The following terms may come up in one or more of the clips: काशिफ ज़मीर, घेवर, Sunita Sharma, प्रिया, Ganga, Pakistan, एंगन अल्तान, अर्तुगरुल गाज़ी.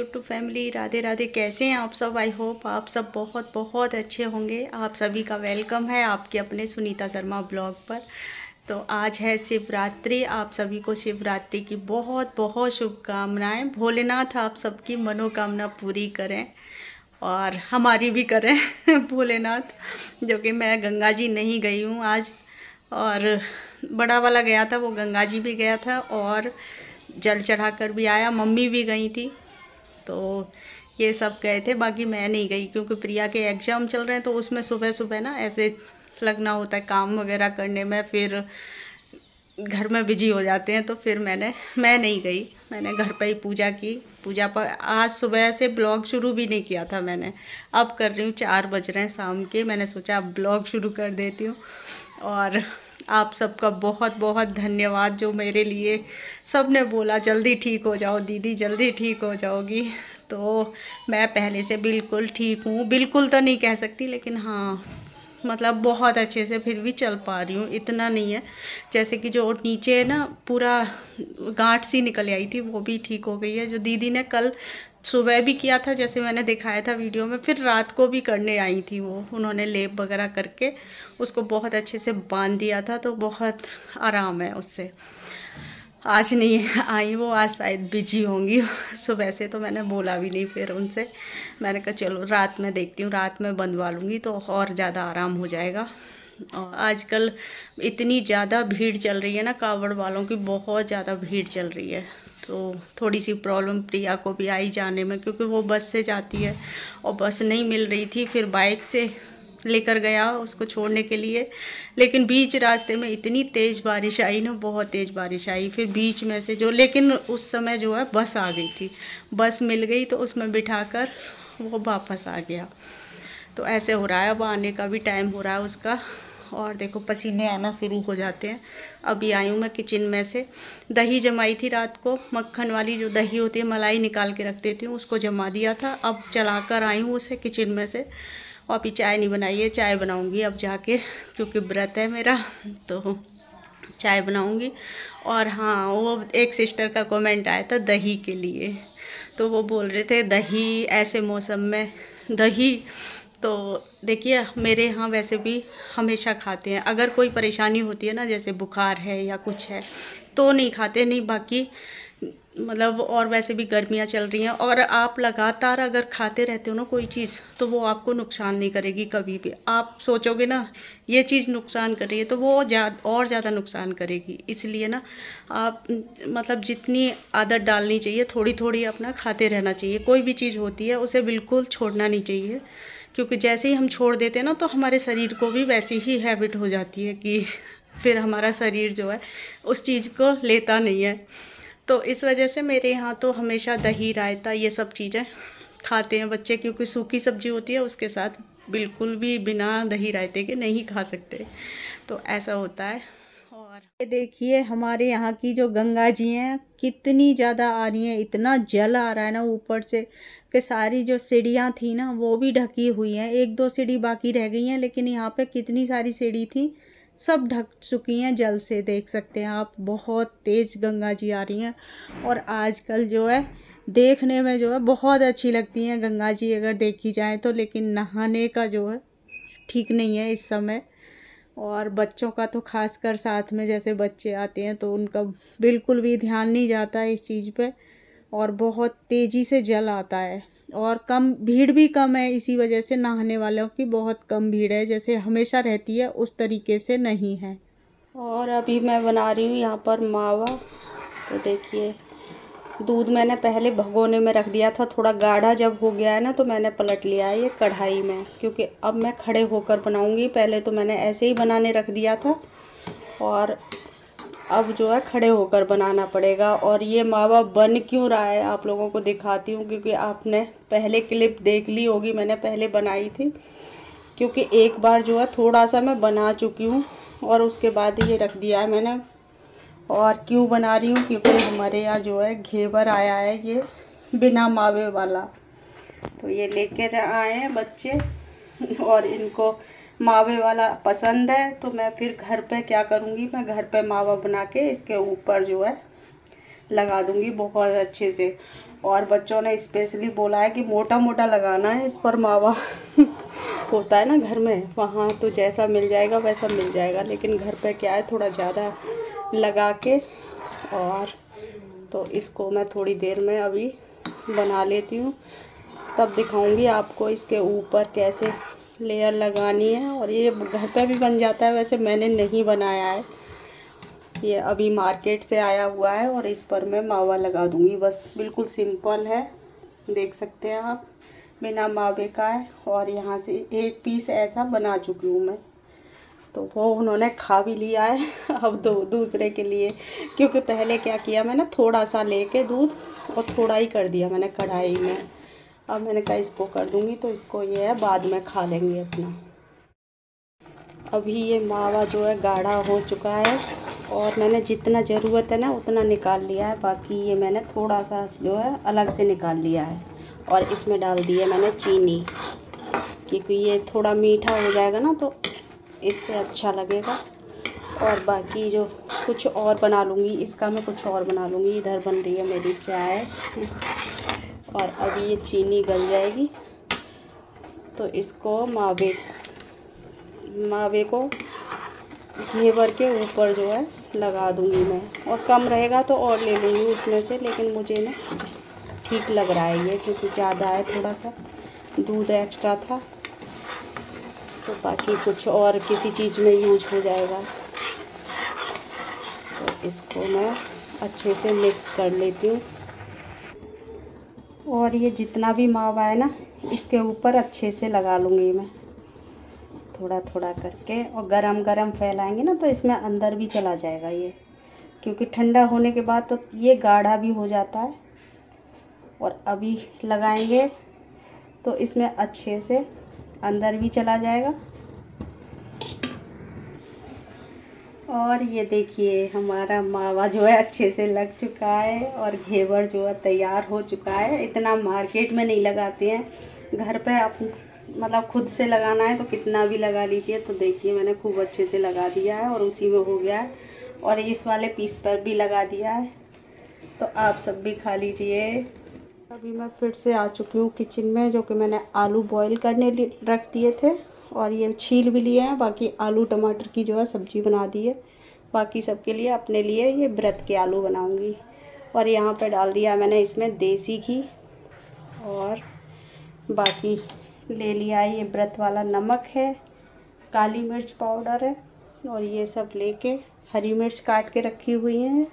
YouTube family, Radhe Radhe. कैसे हैं आप सब? आई होप आप सब बहुत बहुत अच्छे होंगे। आप सभी का वेलकम है आपके अपने सुनीता शर्मा ब्लॉग पर। तो आज है शिवरात्रि, आप सभी को शिवरात्रि की बहुत बहुत शुभकामनाएं। भोलेनाथ आप सबकी मनोकामना पूरी करें और हमारी भी करें भोलेनाथ। जो कि मैं गंगा जी नहीं गई हूँ आज, और बड़ा वाला गया था, वो गंगा जी भी गया था और जल चढ़ाकर भी आया। मम्मी भी गई थी, तो ये सब गए थे, बाकी मैं नहीं गई क्योंकि प्रिया के एग्ज़ाम चल रहे हैं। तो उसमें सुबह सुबह ना ऐसे लगना होता है काम वगैरह करने में, फिर घर में बिजी हो जाते हैं। तो फिर मैं नहीं गई, मैंने घर पे ही पूजा की। पूजा पर आज सुबह से ब्लॉग शुरू भी नहीं किया था मैंने, अब कर रही हूँ। 4 बज रहे हैं शाम के, मैंने सोचा अब ब्लॉग शुरू कर देती हूँ। और आप सबका बहुत बहुत धन्यवाद जो मेरे लिए सब ने बोला जल्दी ठीक हो जाओ दीदी, जल्दी ठीक हो जाओगी। तो मैं पहले से बिल्कुल ठीक हूँ, बिल्कुल तो नहीं कह सकती, लेकिन हाँ मतलब बहुत अच्छे से फिर भी चल पा रही हूँ। इतना नहीं है, जैसे कि जो नीचे ना पूरा गांठ सी निकल आई थी वो भी ठीक हो गई है, जो दीदी ने कल सुबह भी किया था जैसे मैंने दिखाया था वीडियो में। फिर रात को भी करने आई थी वो, उन्होंने लेप वगैरह करके उसको बहुत अच्छे से बांध दिया था, तो बहुत आराम है उससे। आज नहीं आई वो, आज शायद बिजी होंगी सुबह से, तो मैंने बोला भी नहीं फिर उनसे। मैंने कहा चलो रात में देखती हूँ, रात में बंधवा लूँगी तो और ज़्यादा आराम हो जाएगा। और आजकल इतनी ज़्यादा भीड़ चल रही है ना, कावड़ वालों की बहुत ज़्यादा भीड़ चल रही है, तो थोड़ी सी प्रॉब्लम प्रिया को भी आई जाने में, क्योंकि वो बस से जाती है और बस नहीं मिल रही थी। फिर बाइक से लेकर गया उसको छोड़ने के लिए, लेकिन बीच रास्ते में इतनी तेज़ बारिश आई ना, बहुत तेज़ बारिश आई। फिर बीच में से जो, लेकिन उस समय जो है बस आ गई थी, बस मिल गई, तो उसमें बिठाकर वो वापस आ गया। तो ऐसे हो रहा है, अब आने का भी टाइम हो रहा है उसका। और देखो पसीने आना शुरू हो जाते हैं। अभी आई हूँ मैं किचन में से, दही जमाई थी रात को, मक्खन वाली जो दही होती है मलाई निकाल के रख देती हूँ, उसको जमा दिया था। अब चला कर आई हूँ उसे किचन में से। और अभी चाय नहीं बनाई है, चाय बनाऊंगी अब जाके, क्योंकि व्रत है मेरा तो चाय बनाऊंगी। और हाँ, वो एक सिस्टर का कमेंट आया था दही के लिए, तो वो बोल रहे थे दही ऐसे मौसम में दही। तो देखिए मेरे यहाँ वैसे भी हमेशा खाते हैं, अगर कोई परेशानी होती है ना, जैसे बुखार है या कुछ है तो नहीं खाते, नहीं बाकी मतलब। और वैसे भी गर्मियाँ चल रही हैं, और आप लगातार अगर खाते रहते हो ना कोई चीज़, तो वो आपको नुकसान नहीं करेगी कभी भी। आप सोचोगे ना ये चीज़ नुकसान कर रही है, तो वो और ज़्यादा नुकसान करेगी। इसलिए ना आप मतलब जितनी आदत डालनी चाहिए थोड़ी थोड़ी अपना खाते रहना चाहिए। कोई भी चीज़ होती है उसे बिल्कुल छोड़ना नहीं चाहिए, क्योंकि जैसे ही हम छोड़ देते हैं ना, तो हमारे शरीर को भी वैसी ही हैबिट हो जाती है कि फिर हमारा शरीर जो है उस चीज़ को लेता नहीं है। तो इस वजह से मेरे यहाँ तो हमेशा दही, रायता, ये सब चीज़ें खाते हैं बच्चे, क्योंकि सूखी सब्जी होती है उसके साथ बिल्कुल भी बिना दही रायते के नहीं खा सकते, तो ऐसा होता है। और ये देखिए हमारे यहाँ की जो गंगा जी हैं कितनी ज़्यादा आ रही हैं, इतना जल आ रहा है ना ऊपर से कि सारी जो सीढ़ियाँ थी ना वो भी ढकी हुई हैं। 1-2 सीढ़ी बाकी रह गई हैं, लेकिन यहाँ पे कितनी सारी सीढ़ी थी सब ढक चुकी हैं जल से, देख सकते हैं आप। बहुत तेज़ गंगा जी आ रही हैं, और आजकल जो है देखने में जो है बहुत अच्छी लगती हैं गंगा जी अगर देखी जाए तो, लेकिन नहाने का जो है ठीक नहीं है इस समय। और बच्चों का तो खासकर साथ में जैसे बच्चे आते हैं तो उनका बिल्कुल भी ध्यान नहीं जाता इस चीज़ पे, और बहुत तेज़ी से जल आता है। और कम भीड़ भी कम है, इसी वजह से नहाने वालों की बहुत कम भीड़ है, जैसे हमेशा रहती है उस तरीके से नहीं है। और अभी मैं बना रही हूँ यहाँ पर मावा। तो देखिए दूध मैंने पहले भगोने में रख दिया था, थोड़ा गाढ़ा जब हो गया है ना तो मैंने पलट लिया है ये कढ़ाई में, क्योंकि अब मैं खड़े होकर बनाऊंगी। पहले तो मैंने ऐसे ही बनाने रख दिया था, और अब जो है खड़े होकर बनाना पड़ेगा। और ये मावा बन क्यों रहा है आप लोगों को दिखाती हूँ, क्योंकि आपने पहले क्लिप देख ली होगी मैंने पहले बनाई थी, क्योंकि एक बार जो है थोड़ा सा मैं बना चुकी हूँ और उसके बाद ये रख दिया है मैंने। और क्यों बना रही हूँ, क्योंकि हमारे यहाँ जो है घेवर आया है ये बिना मावे वाला, तो ये लेकर आए हैं बच्चे, और इनको मावे वाला पसंद है। तो मैं फिर घर पे क्या करूँगी, मैं घर पे मावा बना के इसके ऊपर जो है लगा दूँगी बहुत अच्छे से। और बच्चों ने स्पेशली बोला है कि मोटा मोटा लगाना है इस पर मावा होता है ना घर में, वहाँ तो जैसा मिल जाएगा वैसा मिल जाएगा, लेकिन घर पे क्या है थोड़ा ज़्यादा लगा के। और तो इसको मैं थोड़ी देर में अभी बना लेती हूँ, तब दिखाऊंगी आपको इसके ऊपर कैसे लेयर लगानी है। और ये घर पे भी बन जाता है, वैसे मैंने नहीं बनाया है, ये अभी मार्केट से आया हुआ है। और इस पर मैं मावा लगा दूंगी, बस बिल्कुल सिंपल है, देख सकते हैं आप, बिना मावे का है। और यहाँ से एक पीस ऐसा बना चुकी हूँ मैं, तो वो उन्होंने खा भी लिया है। अब दो दूसरे के लिए, क्योंकि पहले क्या किया मैंने, थोड़ा सा लेके दूध और थोड़ा ही कर दिया मैंने कढ़ाई में। अब मैंने कहा इसको कर दूंगी तो इसको ये है बाद में खा लेंगे अपना। अभी ये मावा जो है गाढ़ा हो चुका है और मैंने जितना ज़रूरत है ना उतना निकाल लिया है, बाकी ये मैंने थोड़ा सा जो है अलग से निकाल लिया है। और इसमें डाल दी है मैंने चीनी, क्योंकि ये थोड़ा मीठा हो जाएगा ना तो इससे अच्छा लगेगा। और बाकी जो कुछ और बना लूँगी, इसका मैं कुछ और बना लूँगी। इधर बन रही है मेरी चाय और अभी ये चीनी गल जाएगी तो इसको मावे को घेवर के ऊपर जो है लगा दूंगी मैं। और कम रहेगा तो और ले लूँगी उसमें से, लेकिन मुझे ना ठीक लग रहा है ये, क्योंकि ज़्यादा है, थोड़ा सा दूध एक्स्ट्रा था तो बाकी कुछ और किसी चीज़ में यूज हो जाएगा। तो इसको मैं अच्छे से मिक्स कर लेती हूँ। और ये जितना भी मावा है ना इसके ऊपर अच्छे से लगा लूँगी मैं, थोड़ा थोड़ा करके। और गरम गरम फैलाएंगे ना तो इसमें अंदर भी चला जाएगा ये, क्योंकि ठंडा होने के बाद तो ये गाढ़ा भी हो जाता है। और अभी लगाएंगे तो इसमें अच्छे से अंदर भी चला जाएगा। और ये देखिए हमारा मावा जो है अच्छे से लग चुका है और घेवर जो है तैयार हो चुका है। इतना मार्केट में नहीं लगाते हैं, घर पे आप मतलब खुद से लगाना है तो कितना भी लगा लीजिए। तो देखिए मैंने खूब अच्छे से लगा दिया है और उसी में हो गया है, और इस वाले पीस पर भी लगा दिया है। तो आप सब भी खा लीजिए। अभी मैं फिर से आ चुकी हूँ किचन में, जो कि मैंने आलू बॉईल करने रख दिए थे और ये छील भी लिए हैं। बाकी आलू टमाटर की जो है सब्ज़ी बना दी है, बाकी सबके लिए अपने लिए ये व्रत के आलू बनाऊंगी। और यहाँ पे डाल दिया मैंने इसमें देसी घी और बाकी ले लिया ये व्रत वाला नमक है, काली मिर्च पाउडर है, और ये सब लेके हरी मिर्च काट के रखी हुई हैं।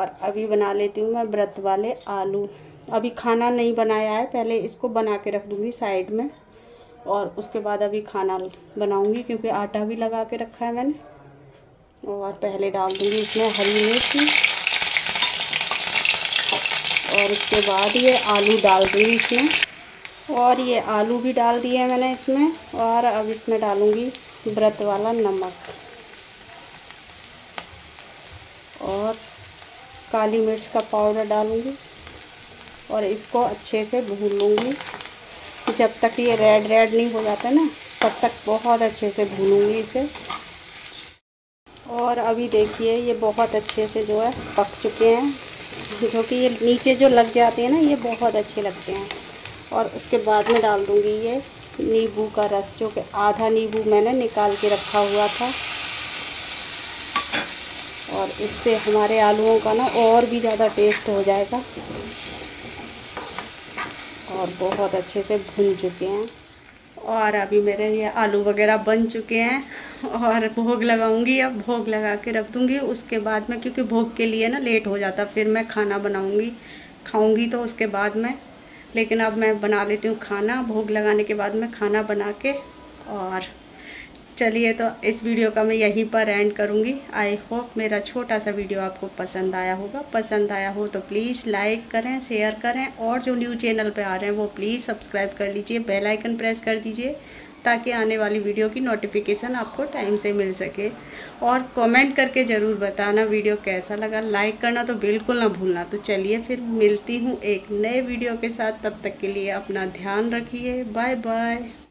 और अभी बना लेती हूँ मैं व्रत वाले आलू। अभी खाना नहीं बनाया है, पहले इसको बना के रख दूँगी साइड में और उसके बाद अभी खाना बनाऊंगी, क्योंकि आटा भी लगा के रखा है मैंने। और पहले डाल दूंगी इसमें हरी मिर्च और उसके बाद ये आलू डाल दूंगी इसमें। और ये आलू भी डाल दिए हैं मैंने इसमें। और अब इसमें डालूंगी व्रत वाला नमक और काली मिर्च का पाउडर डालूंगी और इसको अच्छे से भून लूँगी। जब तक ये रेड रेड नहीं हो जाता ना तब तक बहुत अच्छे से भूनूंगी इसे। और अभी देखिए ये बहुत अच्छे से जो है पक चुके हैं, जो कि ये नीचे जो लग जाते हैं ना ये बहुत अच्छे लगते हैं। और उसके बाद में डाल दूँगी ये नींबू का रस, जो कि आधा नींबू मैंने निकाल के रखा हुआ था। और इससे हमारे आलूओं का ना और भी ज़्यादा टेस्ट हो जाएगा। और बहुत अच्छे से भून चुके हैं और अभी मेरे ये आलू वगैरह बन चुके हैं। और भोग लगाऊंगी, अब भोग लगा के रख दूँगी उसके बाद में, क्योंकि भोग के लिए ना लेट हो जाता, फिर मैं खाना बनाऊंगी खाऊंगी तो उसके बाद में। लेकिन अब मैं बना लेती हूँ खाना, भोग लगाने के बाद मैं खाना बना के। और चलिए तो इस वीडियो का मैं यहीं पर एंड करूँगी। आई होप मेरा छोटा सा वीडियो आपको पसंद आया होगा। पसंद आया हो तो प्लीज़ लाइक करें, शेयर करें, और जो न्यू चैनल पे आ रहे हैं वो प्लीज़ सब्सक्राइब कर लीजिए, बेल आइकन प्रेस कर दीजिए ताकि आने वाली वीडियो की नोटिफिकेशन आपको टाइम से मिल सके। और कमेंट करके ज़रूर बताना वीडियो कैसा लगा, लाइक करना तो बिल्कुल ना भूलना। तो चलिए फिर मिलती हूँ एक नए वीडियो के साथ, तब तक के लिए अपना ध्यान रखिए, बाय बाय।